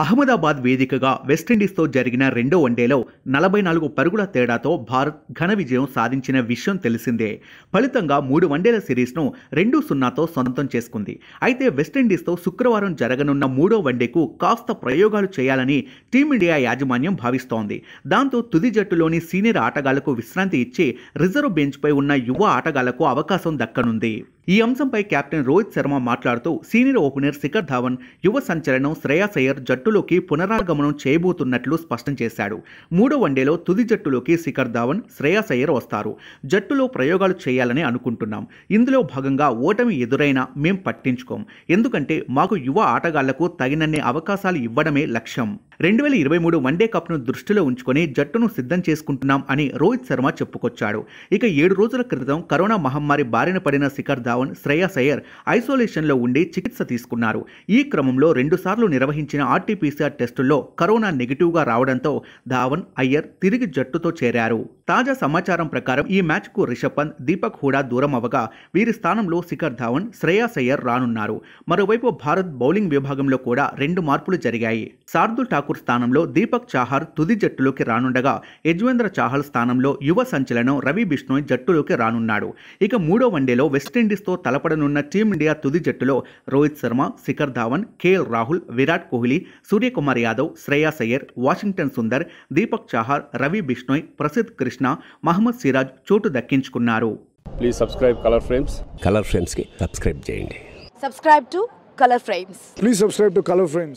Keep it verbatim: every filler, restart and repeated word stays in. అహ్మదాబాద్ వేదికగా వెస్టిండీస్తో జరిగిన రెండో వన్డేలో నలభై నాలుగు పరుగుల తేడాతో భారత్ ఘన విజయం సాధించిన విషయం తెలిసిందే. ఫలితంగా మూడు వన్డేల సిరీస్ను రెండు సున్నాతో సొంతం చేసుకుంది. అయితే వెస్టిండీస్తో శుక్రవారం జరగనున్న మూడో వన్డేకు కాస్త ప్రయోగాలు చేయాలని టీమిండియా యాజమాన్యం భావిస్తోంది. దాంతో తుది జట్టులోని సీనియర్ ఆటగాళ్లకు విశ్రాంతి ఇచ్చి రిజర్వ్ బెంచ్పై ఉన్న యువ ఆటగాళ్లకు అవకాశం దక్కనుంది. ఈ అంశంపై కెప్టెన్ రోహిత్ శర్మ మాట్లాడుతూ సీనియర్ ఓపెనర్ శిఖర్ ధావన్ యువ సంచలనం శ్రేయస్ అయ్యర్ జట్టులోకి పునరాగమనం చేయబోతున్నట్లు స్పష్టం చేశాడు. మూడో వన్డేలో తుది జట్టులోకి శిఖర్ ధావన్, శ్రేయస్ అయ్యర్ వస్తారు. జట్టులో ప్రయోగాలు చేయాలని అనుకుంటున్నాం. ఇందులో భాగంగా ఓటమి ఎదురైనా మేం పట్టించుకోం. ఎందుకంటే మాకు యువ ఆటగాళ్లకు తగినన్ని అవకాశాలు ఇవ్వడమే లక్ష్యం. రెండు వేల ఇరవై మూడు వన్డే కప్ను దృష్టిలో ఉంచుకొని జట్టును సిద్ధం చేసుకుంటున్నాం అని రోహిత్ శర్మ చెప్పుకొచ్చాడు. ఇక ఏడు రోజుల క్రితం కరోనా మహమ్మారి బారిన పడిన శిఖర్ ధావన్, శ్రేయస్ అయ్యర్ ఐసోలేషన్లో ఉండి చికిత్స తీసుకున్నారు. ఈ క్రమంలో రెండుసార్లు నిర్వహించిన ఆర్టీపీసీఆర్ టెస్టుల్లో కరోనా నెగిటివ్గా రావడంతో ధావన్, అయ్యర్ తిరిగి జట్టుతో చేరారు. తాజా సమాచారం ప్రకారం ఈ మ్యాచ్కు రిషబ్ పంత్, దీపక్ హూడా దూరం అవగా వీరి స్థానంలో శిఖర్ ధావన్, శ్రేయస్ అయ్యర్ రానున్నారు. మరోవైపు భారత్ బౌలింగ్ విభాగంలో కూడా రెండు మార్పులు జరిగాయి. శార్దుల్ ఠాకూర్ స్థానంలో దీపక్ చహార్ తుది జట్టులోకి రానుండగా, యజ్వేంద్ర చహల్ స్థానంలో యువ సంచలనం రవి బిష్ణోయ్ జట్టులోకి రానున్నాడు. ఇక మూడో వన్డేలో వెస్టిండీస్తో తలపడనున్న టీమిండియా తుది జట్టులో రోహిత్ శర్మ, శిఖర్ ధావన్, కే రాహుల్, విరాట్ కోహ్లీ, సూర్యకుమార్ యాదవ్, శ్రేయస్ అయ్యర్, వాషింగ్టన్ సుందర్, దీపక్ చహార్, రవి బిష్ణోయ్, ప్రసిద్ధ్ కృష్ణ, మహమ్మద్ సిరాజ్ చోటు దక్కించుకున్నారు. Please subscribe Colour Frames. Colour Frames కి సబ్స్క్రైబ్ చేయండి. Subscribe to Colour Frames. Please subscribe to Colour frames.